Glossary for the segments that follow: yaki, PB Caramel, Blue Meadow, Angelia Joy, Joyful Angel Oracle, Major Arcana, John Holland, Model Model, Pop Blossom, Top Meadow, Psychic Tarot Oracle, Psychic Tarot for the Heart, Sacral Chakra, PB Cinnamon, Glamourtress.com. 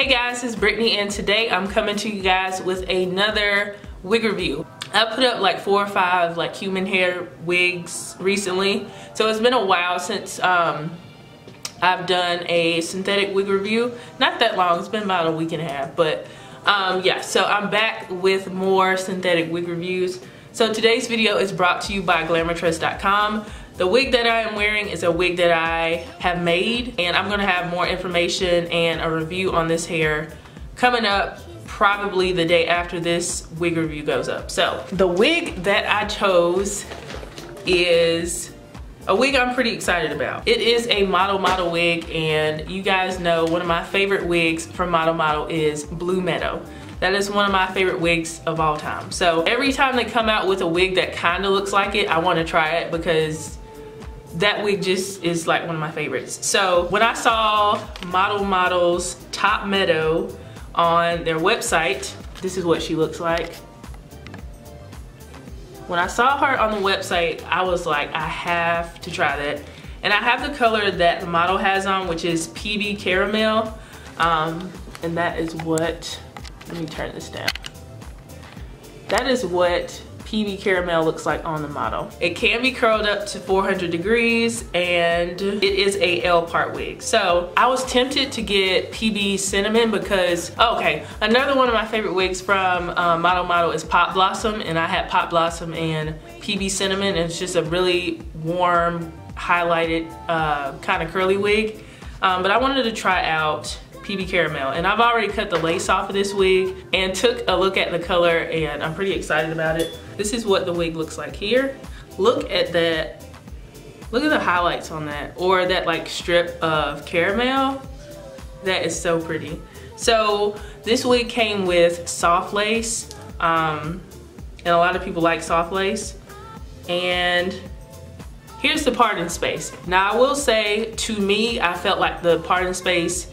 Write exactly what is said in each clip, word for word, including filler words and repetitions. Hey guys, it's Brittany and today I'm coming to you guys with another wig review. I put up like four or five like human hair wigs recently, so it's been a while since um, I've done a synthetic wig review. Not that long, it's been about a week and a half, but um, yeah, so I'm back with more synthetic wig reviews. So today's video is brought to you by Glamourtress dot com. The wig that I am wearing is a wig that I have made, and I'm gonna have more information and a review on this hair coming up probably the day after this wig review goes up. So the wig that I chose is a wig I'm pretty excited about. It is a Model Model wig, and you guys know one of my favorite wigs from Model Model is Blue Meadow. That is one of my favorite wigs of all time. So every time they come out with a wig that kind of looks like it, I want to try it because that wig just is like one of my favorites. So when I saw Model Model's Top Meadow on their website, this is what she looks like. When I saw her on the website, I was like, I have to try that. And I have the color that the model has on, which is P B Caramel. Um, and that is what, let me turn this down. That is what P B Caramel looks like on the model. It can be curled up to four hundred degrees, and it is a L part wig. So I was tempted to get P B Cinnamon because, okay, another one of my favorite wigs from uh, Model Model is Pop Blossom, and I had Pop Blossom and P B Cinnamon, and it's just a really warm, highlighted, uh, kind of curly wig. Um, but I wanted to try out P B Caramel, and I've already cut the lace off of this wig and took a look at the color, and I'm pretty excited about it. This is what the wig looks like here. Look at that. Look at the highlights on that, or that like strip of caramel. That is so pretty. So this wig came with soft lace, um, and a lot of people like soft lace. And here's the parting space. Now I will say, to me, I felt like the parting space,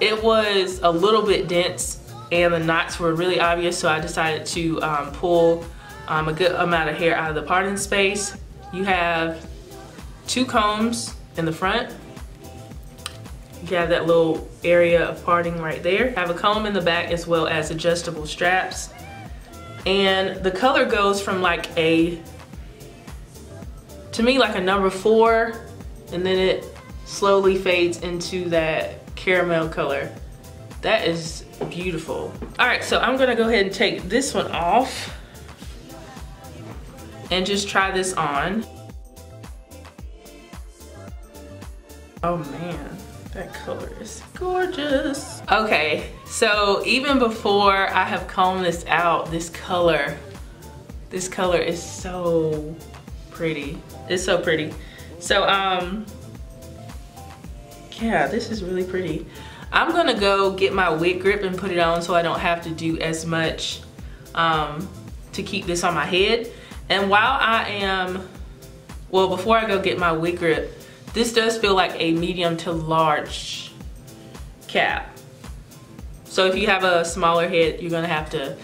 it was a little bit dense and the knots were really obvious, so I decided to um, pull um, a good amount of hair out of the parting space. You have two combs in the front. You have that little area of parting right there. I have a comb in the back as well as adjustable straps. And the color goes from like a, to me like a number four, and then it slowly fades into that caramel color. That is beautiful. All right, so I'm gonna go ahead and take this one off and just try this on. Oh man, that color is gorgeous. Okay, so even before I have combed this out, this color, this color is so pretty. It's so pretty. So, um, yeah, this is really pretty. I'm gonna go get my wig grip and put it on so I don't have to do as much um, to keep this on my head. And while I am, well, before I go get my wig grip, this does feel like a medium to large cap. So if you have a smaller head, you're gonna have to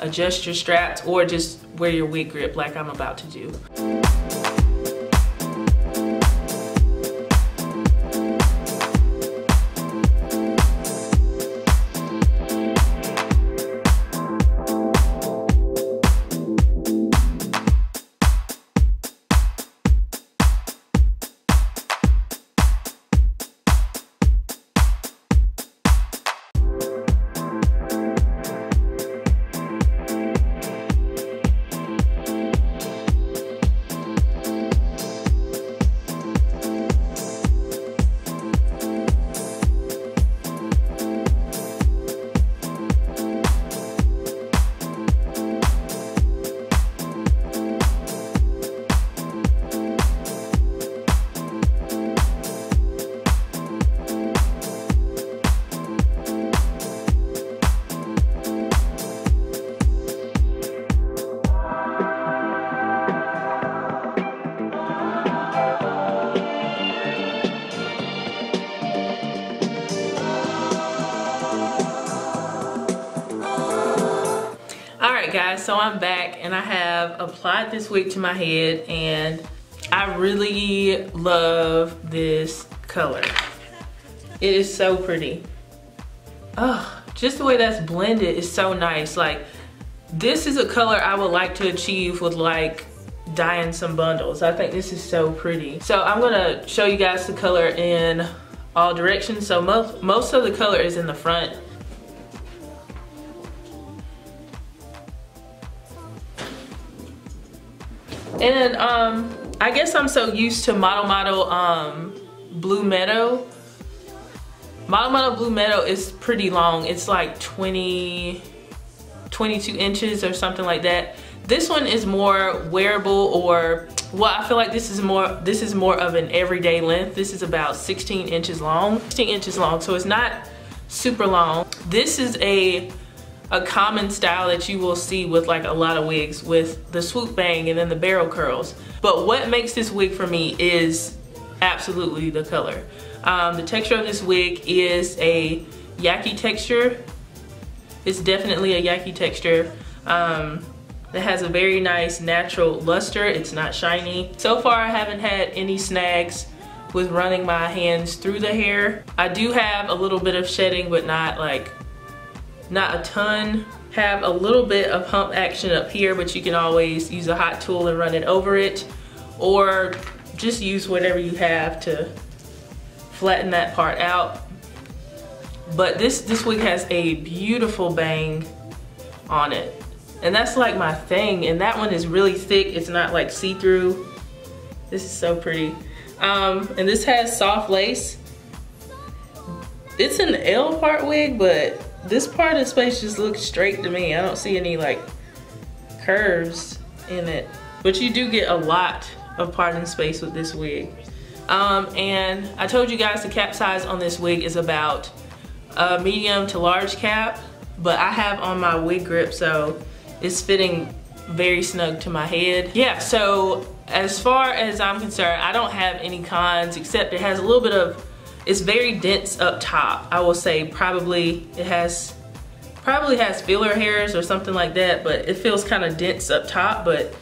adjust your straps or just wear your wig grip like I'm about to do. Guys, so I'm back and I have applied this wig to my head, and I really love this color. It is so pretty. Oh, just the way that's blended is so nice. Like, this is a color I would like to achieve with like dyeing some bundles. I think this is so pretty. So I'm gonna show you guys the color in all directions. So most, most of the color is in the front. And um, I guess I'm so used to Model Model um, Blue Meadow. Model Model Blue Meadow is pretty long. It's like twenty, twenty-two inches or something like that. This one is more wearable, or, well, I feel like this is more, this is more of an everyday length. This is about sixteen inches long, sixteen inches long, so it's not super long. This is a, a common style that you will see with like a lot of wigs, with the swoop bang and then the barrel curls. But what makes this wig for me is absolutely the color. Um, the texture of this wig is a yaki texture. It's definitely a yaki texture. Um, it has a very nice natural luster. It's not shiny. So far I haven't had any snags with running my hands through the hair. I do have a little bit of shedding, but not like, not a ton. Have a little bit of hump action up here, but you can always use a hot tool and run it over it, or just use whatever you have to flatten that part out. But this this wig has a beautiful bang on it, and that's like my thing. And that one is really thick. It's not like see-through. This is so pretty. Um, and this has soft lace. It's an L part wig, but this part of the space just looks straight to me. I don't see any like curves in it, but you do get a lot of part in space with this wig. Um, and I told you guys the cap size on this wig is about a medium to large cap, but I have on my wig grip, so it's fitting very snug to my head. Yeah, so as far as I'm concerned, I don't have any cons, except it has a little bit of, it's very dense up top. I will say probably it has, probably has filler hairs or something like that, but it feels kind of dense up top, but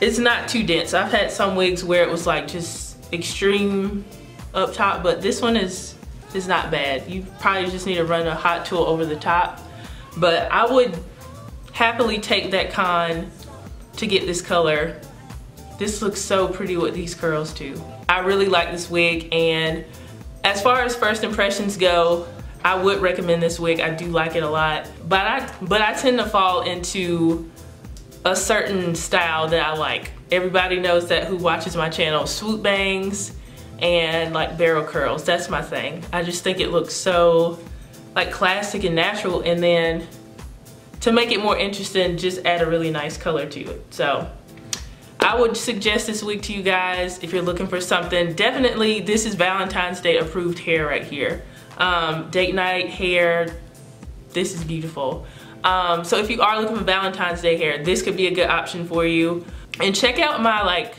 it's not too dense. I've had some wigs where it was like just extreme up top, but this one is, is not bad. You probably just need to run a hot tool over the top, but I would happily take that con to get this color. This looks so pretty with these curls too. I really like this wig, and as far as first impressions go, I would recommend this wig. I do like it a lot, but I but I tend to fall into a certain style that I like. Everybody knows that who watches my channel, swoop bangs and like barrel curls. That's my thing. I just think it looks so like classic and natural, and then to make it more interesting, just add a really nice color to it. So I would suggest this wig to you guys if you're looking for something. Definitely, this is Valentine's Day approved hair right here. Um, date night hair, this is beautiful. Um, so if you are looking for Valentine's Day hair, this could be a good option for you. And check out my like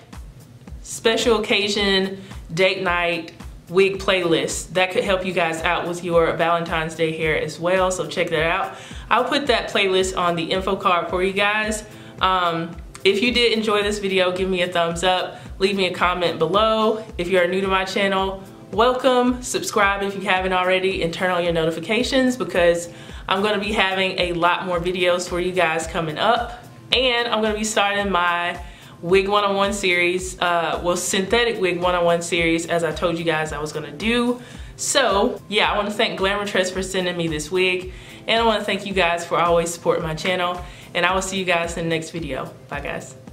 special occasion date night wig playlist. That could help you guys out with your Valentine's Day hair as well, so check that out. I'll put that playlist on the info card for you guys. Um, If you did enjoy this video, give me a thumbs up, leave me a comment below. If you are new to my channel, welcome, subscribe if you haven't already, and turn on your notifications, because I'm gonna be having a lot more videos for you guys coming up. And I'm gonna be starting my wig one oh one series, uh, well, synthetic wig one oh one series, as I told you guys I was gonna do. So yeah, I wanna thank Glamourtress for sending me this wig, and I wanna thank you guys for always supporting my channel. And I will see you guys in the next video. Bye guys.